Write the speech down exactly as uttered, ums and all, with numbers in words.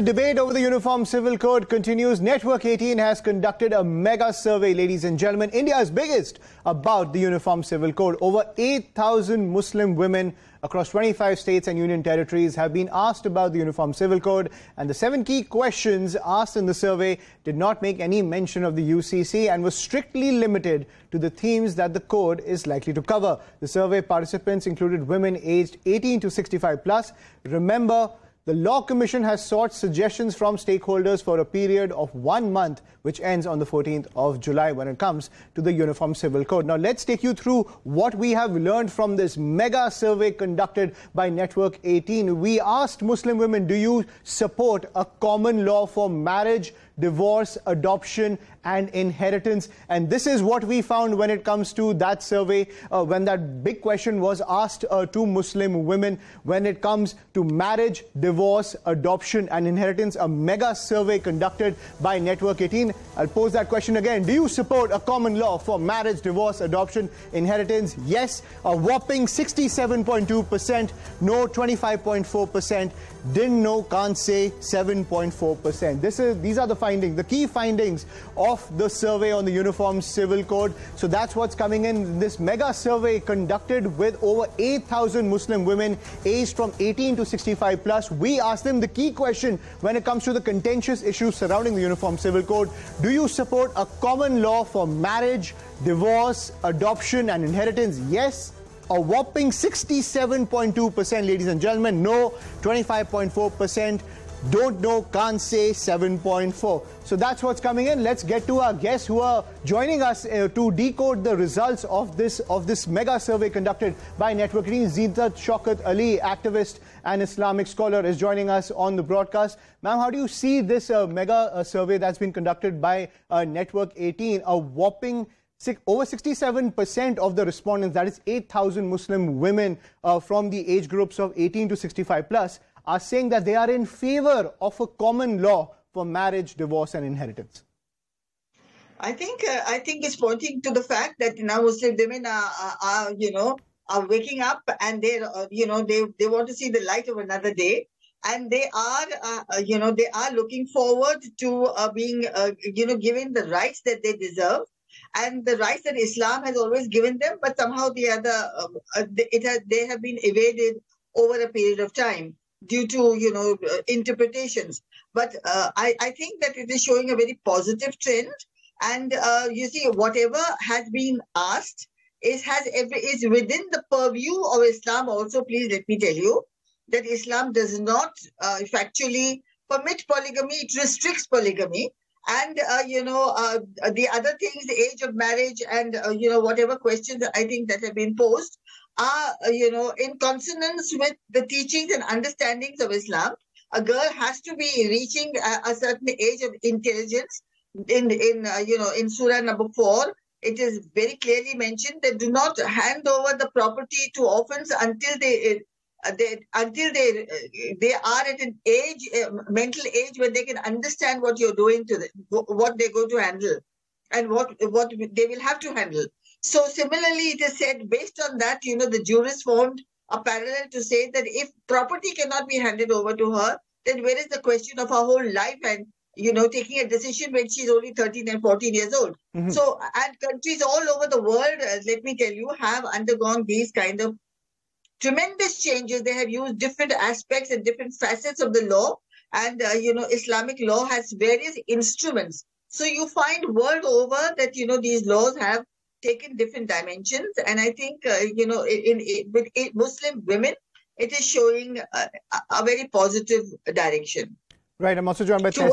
The debate over the Uniform Civil Code continues. Network eighteen has conducted a mega survey, ladies and gentlemen, India's biggest, about the Uniform Civil Code. Over eight thousand Muslim women across twenty-five states and union territories have been asked about the Uniform Civil Code, and the seven key questions asked in the survey did not make any mention of the U C C and was strictly limited to the themes that the code is likely to cover. The survey participants included women aged eighteen to sixty-five plus. Remember, the Law Commission has sought suggestions from stakeholders for a period of one month, which ends on the fourteenth of July when it comes to the Uniform Civil Code. Now, let's take you through what we have learned from this mega survey conducted by Network eighteen. We asked Muslim women, do you support a common law for marriage, divorce, adoption and inheritance? And this is what we found when it comes to that survey, uh, when that big question was asked uh, to Muslim women. When it comes to marriage, divorce, adoption and inheritance, a mega survey conducted by Network eighteen. I'll pose that question again. Do you support a common law for marriage, divorce, adoption, inheritance? Yes, a whopping sixty-seven point two percent. No, twenty-five point four percent. Didn't know, can't say, seven point four percent. This is, these are the findings, the key findings of the survey on the Uniform Civil Code. So that's what's coming in this mega survey conducted with over eight thousand Muslim women aged from eighteen to sixty-five plus. We asked them the key question when it comes to the contentious issues surrounding the Uniform Civil Code. Do you support a common law for marriage, divorce, adoption and inheritance? Yes. A whopping sixty-seven point two percent, ladies and gentlemen. No, twenty-five point four percent. Don't know, can't say, seven point four. So that's what's coming in. Let's get to our guests who are joining us uh, to decode the results of this of this mega survey conducted by Network eighteen. Zeenat Shaukat Ali, activist and Islamic scholar, is joining us on the broadcast. Ma'am, how do you see this uh, mega uh, survey that's been conducted by uh, Network eighteen? A whopping over sixty-seven percent of the respondents, that is eight thousand Muslim women uh, from the age groups of eighteen to sixty-five plus, are saying that they are in favor of a common law for marriage, divorce and inheritance. I think uh, I think it's pointing to the fact that now Muslim women are, are, are you know are waking up, and they uh, you know they they want to see the light of another day, and they are uh, you know they are looking forward to uh, being uh, you know given the rights that they deserve, and the rights that Islam has always given them, but somehow the other, uh, it has, they have been evaded over a period of time due to, you know, interpretations. But uh, I, I think that it is showing a very positive trend. And uh, you see, whatever has been asked is, has every, is within the purview of Islam also. Please let me tell you that Islam does not uh, factually permit polygamy. It restricts polygamy. And, uh, you know, uh, the other things, the age of marriage and, uh, you know, whatever questions I think that have been posed are, uh, you know, in consonance with the teachings and understandings of Islam. A girl has to be reaching a, a certain age of intelligence. In, in uh, you know, in Surah number four, it is very clearly mentioned that do not hand over the property to orphans until they, uh, they until they uh, they are at an age, uh, mental age, where they can understand what you're doing to them, what they're going to handle, and what what they will have to handle. So similarly, it is said, based on that, you know, the jurists formed a parallel to say that if property cannot be handed over to her, then where is the question of her whole life and, you know, taking a decision when she's only thirteen and fourteen years old? Mm-hmm. So, and countries all over the world, uh, let me tell you, have undergone these kind of tremendous changes. They have used different aspects and different facets of the law. And, uh, you know, Islamic law has various instruments. So you find world over that, you know, these laws have taken different dimensions, and I think uh, you know, in, in with Muslim women, it is showing a, a very positive direction. Right, I'm also joined by.